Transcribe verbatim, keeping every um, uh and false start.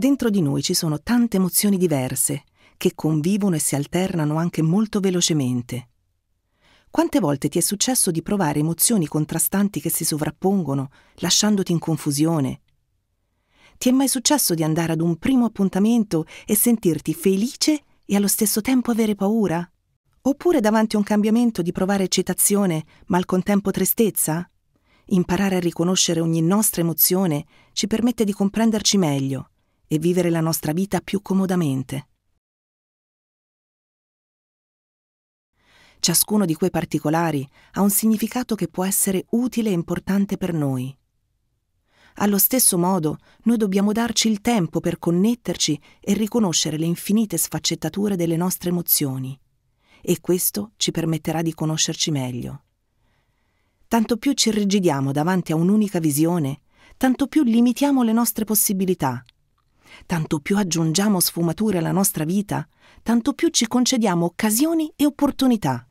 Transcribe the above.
Dentro di noi ci sono tante emozioni diverse, che convivono e si alternano anche molto velocemente. Quante volte ti è successo di provare emozioni contrastanti che si sovrappongono, lasciandoti in confusione? Ti è mai successo di andare ad un primo appuntamento e sentirti felice e allo stesso tempo avere paura? Oppure davanti a un cambiamento di provare eccitazione, ma al contempo tristezza? Imparare a riconoscere ogni nostra emozione ci permette di comprenderci meglio e vivere la nostra vita più comodamente. Ciascuno di quei particolari ha un significato che può essere utile e importante per noi. Allo stesso modo, noi dobbiamo darci il tempo per connetterci e riconoscere le infinite sfaccettature delle nostre emozioni, e questo ci permetterà di conoscerci meglio. Tanto più ci irrigidiamo davanti a un'unica visione, tanto più limitiamo le nostre possibilità. Tanto più aggiungiamo sfumature alla nostra vita, tanto più ci concediamo occasioni e opportunità.